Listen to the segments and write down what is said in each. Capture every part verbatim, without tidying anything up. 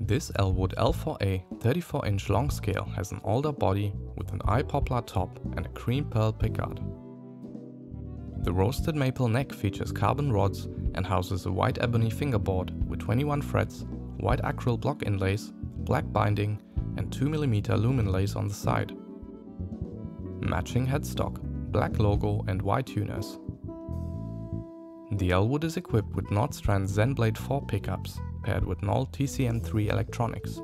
This Elwood L four A thirty-four inch long scale has an alder body with an eye poplar top and a cream pearl pickguard. The roasted maple neck features carbon rods and houses a white ebony fingerboard with twenty-one frets, white acryl block inlays, black binding and two millimeter lumen lace on the side. Matching headstock, black logo and white tuners. The Elwood is equipped with Nordstrand ZenBlade four pickups, paired with N O L T C M three electronics.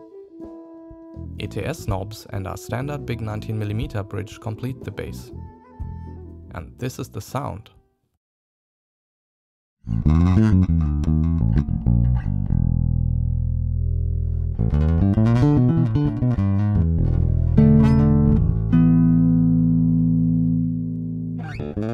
E T S knobs and our standard big nineteen millimeter bridge complete the bass. And this is the sound.